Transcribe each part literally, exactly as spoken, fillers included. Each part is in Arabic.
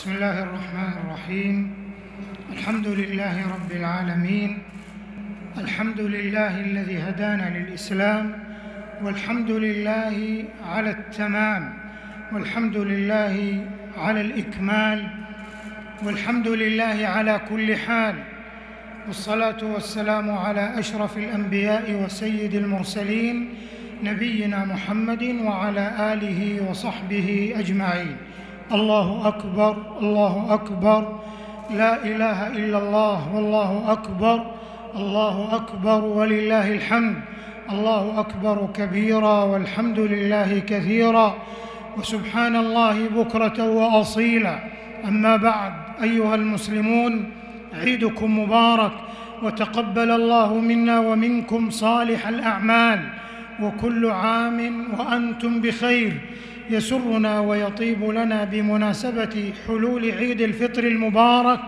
بسم الله الرحمن الرحيم. الحمد لله رب العالمين، الحمد لله الذي هدانا للإسلام، والحمد لله على التمام، والحمد لله على الإكمال، والحمد لله على كل حال، والصلاة والسلام على أشرف الأنبياء وسيد المرسلين نبينا محمد وعلى آله وصحبه أجمعين. الله أكبر، الله أكبر، لا إله إلا الله، والله أكبر، الله أكبر ولله الحمد، الله أكبر كبيرا والحمد لله كثيرا وسبحان الله بكرة وأصيلا. أما بعد، أيها المسلمون، عيدكم مبارك، وتقبل الله منا ومنكم صالح الأعمال، وكل عام وأنتم بخير. يسرنا ويطيب لنا بمناسبة حلول عيد الفطر المبارك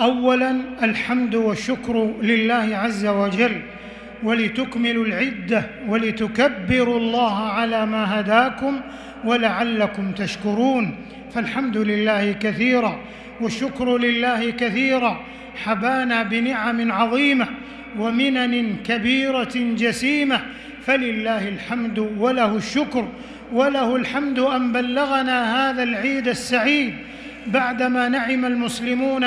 أولاً الحمد والشكر لله عز وجل، ولتكملوا العدة ولتكبروا الله على ما هداكم ولعلكم تشكرون. فالحمد لله كثيرا والشكر لله كثيرا، حبانا بنعم عظيمة ومنن كبيرة جسيمة، فلله الحمد وله الشكر، وله الحمد أن بلغنا هذا العيد السعيد بعدما نعم المسلمون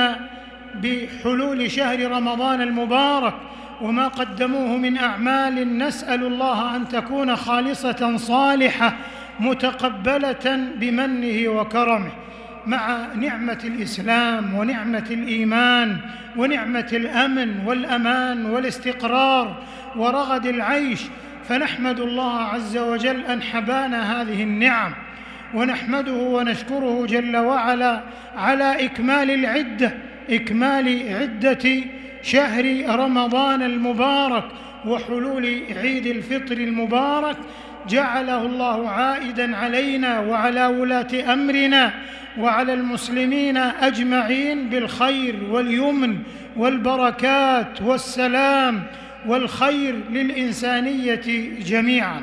بحلول شهر رمضان المبارك وما قدموه من أعمال. نسأل الله أن تكون خالصة صالحة متقبلة بمنه وكرمه، مع نعمة الإسلام ونعمة الإيمان ونعمة الأمن والأمان والاستقرار ورغد العيش. فنحمد الله عز وجل أن حبانا هذه النعم، ونحمده ونشكره جل وعلا على إكمال العدة، إكمال عدة شهر رمضان المبارك وحلول عيد الفطر المبارك، جعله الله عائداً علينا وعلى ولاة أمرنا وعلى المسلمين أجمعين بالخير واليمن والبركات والسلام والخير للإنسانية جميعاً.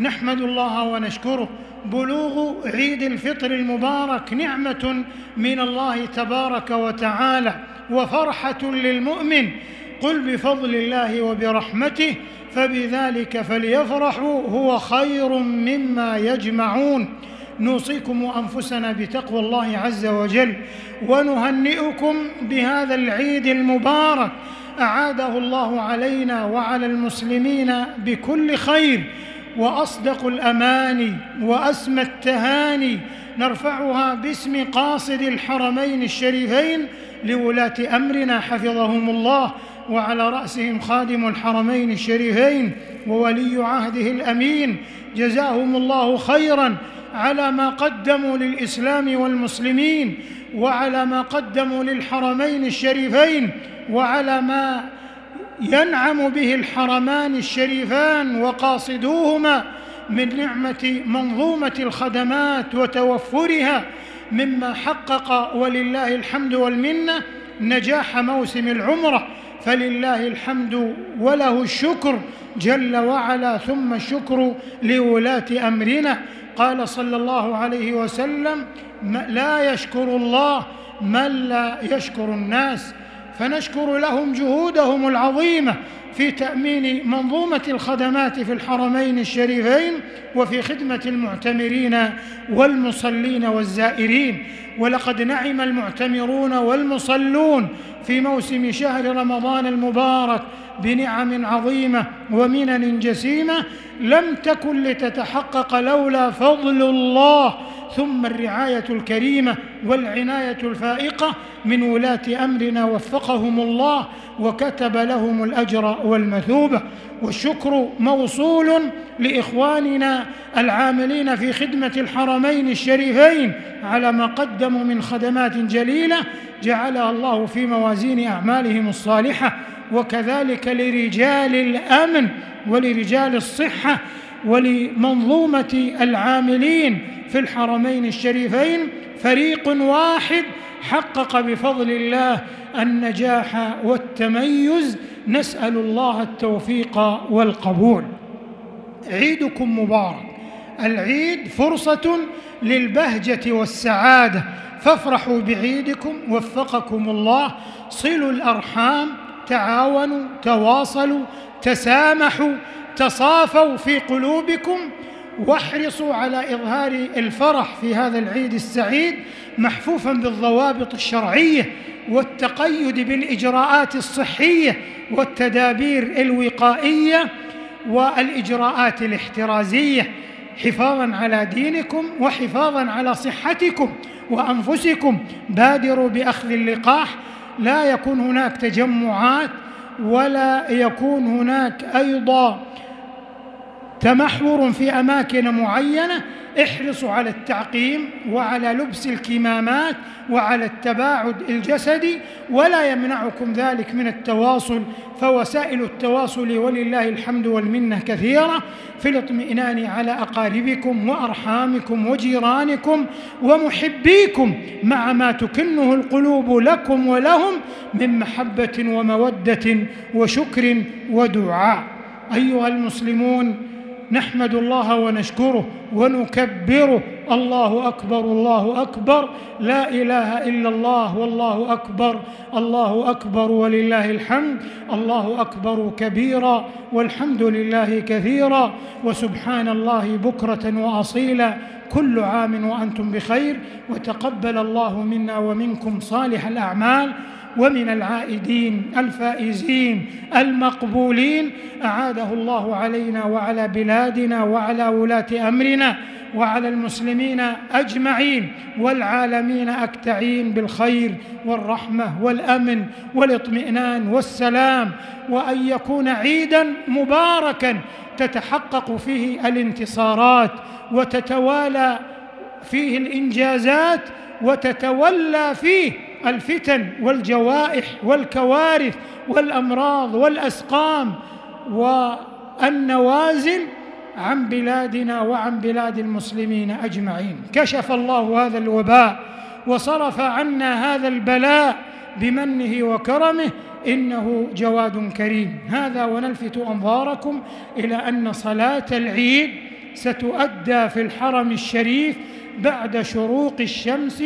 نحمد الله ونشكره. بلوغ عيد الفطر المبارك نعمة من الله تبارك وتعالى وفرحة للمؤمن. قل بفضل الله وبرحمته فبذلك فليفرحوا هو خير مما يجمعون. نوصيكم وأنفسنا بتقوى الله عز وجل، ونهنئكم بهذا العيد المبارك أعاده الله علينا وعلى المسلمين بكل خير. وأصدق الأماني وأسمى التهاني نرفعها باسم قاصد الحرمين الشريفين لولاة أمرنا حفظهم الله، وعلى رأسهم خادم الحرمين الشريفين وولي عهده الأمين، جزاهم الله خيراً على ما قدموا للإسلام والمسلمين، وعلى ما قدموا للحرمين الشريفين، وعلى ما ينعم به الحرمان الشريفان وقاصدوهما من نعمة منظومة الخدمات وتوفرها، مما حقق ولله الحمد والمنة نجاح موسم العمرة. فلله الحمد وله الشكر جل وعلا، ثم الشكر لولاة أمرنا. قال صلى الله عليه وسلم: لا يشكر الله من لا يشكر الناس. فنشكر لهم جهودهم العظيمة في تأمين منظومة الخدمات في الحرمين الشريفين، وفي خدمة المعتمرين والمصلين والزائرين. ولقد نعم المعتمرون والمصلون في موسم شهر رمضان المبارك بنعم عظيمة ومنن جسيمة لم تكن لتتحقق لولا فضل الله، ثم الرعاية الكريمة والعناية الفائقة من ولاة أمرنا، وفقهم الله وكتب لهم الأجر والمثوبة. والشكر موصول لإخواننا العاملين في خدمة الحرمين الشريفين على ما قدموا من خدمات جليلة جعلها الله في موازين أعمالهم الصالحة، وكذلك لرجال الأمن ولرجال الصحة ولمنظومة العاملين في الحرمين الشريفين. فريق واحد حقق بفضل الله النجاح والتميز. نسأل الله التوفيق والقبول. عيدكم مبارك. العيد فرصة للبهجة والسعادة، فافرحوا بعيدكم، وفقكم الله، صلوا الأرحام، تعاونوا، تواصلوا، تسامحوا، تصافوا في قلوبكم، واحرصوا على إظهار الفرح في هذا العيد السعيد محفوفاً بالضوابط الشرعية والتقيد بالإجراءات الصحية والتدابير الوقائية والإجراءات الاحترازية، حفاظاً على دينكم وحفاظاً على صحتكم وأنفسكم. بادروا بأخذ اللقاح، لا يكون هناك تجمعات، ولا يكون هناك أيضاً تمحور في أماكن معينة. احرصوا على التعقيم وعلى لبس الكمامات وعلى التباعد الجسدي، ولا يمنعكم ذلك من التواصل، فوسائل التواصل ولله الحمد والمنة كثيرة في الاطمئنان على أقاربكم وأرحامكم وجيرانكم ومحبيكم، مع ما تكنه القلوب لكم ولهم من محبة ومودة وشكر ودعاء. أيها المسلمون، نحمد الله ونشكره ونكبره، الله أكبر الله أكبر، لا إله إلا الله، والله أكبر الله أكبر ولله الحمد، الله أكبر كبيرا والحمد لله كثيرا وسبحان الله بكرة وأصيلا. كل عام وأنتم بخير، وتقبل الله منا ومنكم صالح الأعمال، ومن العائدين الفائزين المقبولين، أعاده الله علينا وعلى بلادنا وعلى ولاة أمرنا وعلى المسلمين أجمعين والعالمين أكتعين بالخير والرحمة والأمن والاطمئنان والسلام، وأن يكون عيداً مباركاً تتحقق فيه الانتصارات وتتوالى فيه الإنجازات وتتولى فيه الفتن والجوائح والكوارث والأمراض والأسقام والنوازل عن بلادنا وعن بلاد المسلمين أجمعين. كشف الله هذا الوباء وصرف عنا هذا البلاء بمنه وكرمه، إنه جواد كريم. هذا، ونلفت أنظاركم إلى أن صلاة العيد ستؤدى في الحرم الشريف بعد شروق الشمس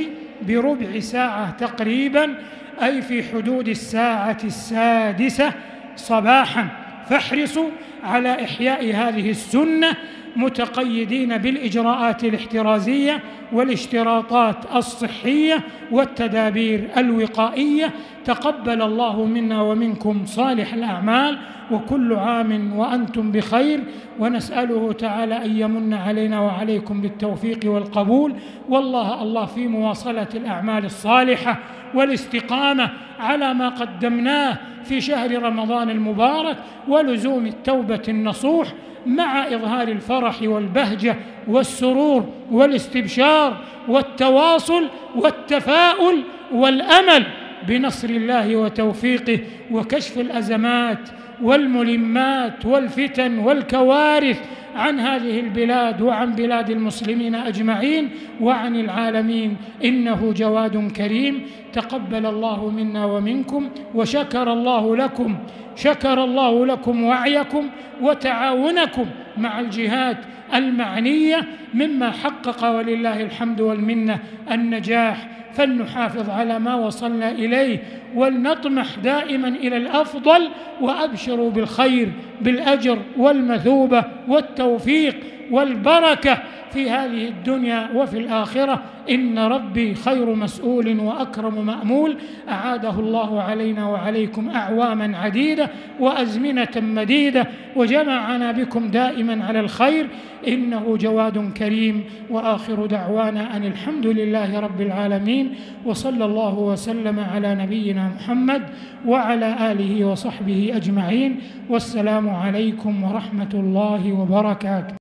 بربع ساعة تقريباً، أي في حدود الساعة السادسة صباحاً. فاحرصوا على إحياء هذه السنة متقيدين بالإجراءات الاحترازية والاشتراطات الصحية والتدابير الوقائية. تقبل الله منا ومنكم صالح الأعمال، وكل عام وأنتم بخير، ونسأله تعالى أن يمن علينا وعليكم بالتوفيق والقبول، والله الله في مواصلة الأعمال الصالحة والاستقامة على ما قدمناه في شهر رمضان المبارك، ولزوم التوبة النصوح مع إظهار الفرح والبهجة والسرور والاستبشار والتواصل والتفاؤل والأمل بنصر الله وتوفيقه، وكشف الأزمات والملمات والفتن والكوارث عن هذه البلاد وعن بلاد المسلمين أجمعين وعن العالمين، إنه جواد كريم. تقبل الله منا ومنكم، وشكر الله لكم شكر الله لكم وعيكم وتعاونكم مع الجهات المعنية، مما حقق ولله الحمد والمنة النجاح. فلنحافظ على ما وصلنا إليه، ولنطمح دائماً إلى الأفضل، وأبشروا بالخير بالأجر والمثوبة والتوفيق والبركة في هذه الدنيا وفي الآخرة، إن ربي خير مسؤول وأكرم مأمول. أعاده الله علينا وعليكم أعواماً عديدة وأزمنة مديدة، وجمعنا بكم دائماً على الخير، إنه جواد كريم. وآخر دعوانا أن الحمد لله رب العالمين، وصلى الله وسلم على نبينا محمد وعلى آله وصحبه أجمعين، والسلام عليكم ورحمة الله وبركاته.